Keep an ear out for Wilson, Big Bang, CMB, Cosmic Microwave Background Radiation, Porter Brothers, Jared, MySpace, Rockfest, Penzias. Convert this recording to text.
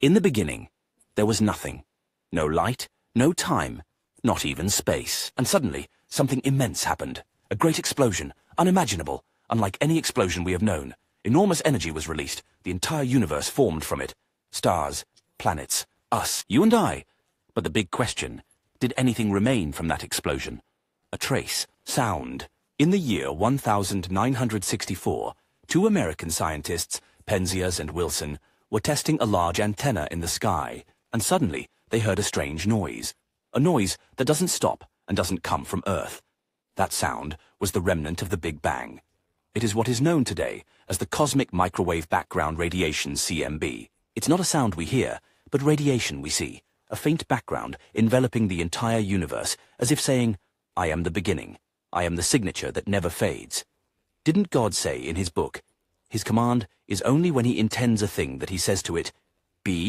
In the beginning, there was nothing. No light, no time, not even space. And suddenly, something immense happened. A great explosion, unimaginable, unlike any explosion we have known. Enormous energy was released. The entire universe formed from it. Stars, planets, us, you and I. But the big question, did anything remain from that explosion? A trace, sound. In the year 1964, two American scientists, Penzias and Wilson, were testing a large antenna in the sky, and suddenly they heard a strange noise. A noise that doesn't stop and doesn't come from Earth. That sound was the remnant of the Big Bang. It is what is known today as the Cosmic Microwave Background Radiation, CMB. It's not a sound we hear, but radiation we see, a faint background enveloping the entire universe as if saying, I am the beginning. I am the signature that never fades. Didn't God say in his book, his command is only when he intends a thing that he says to it, be?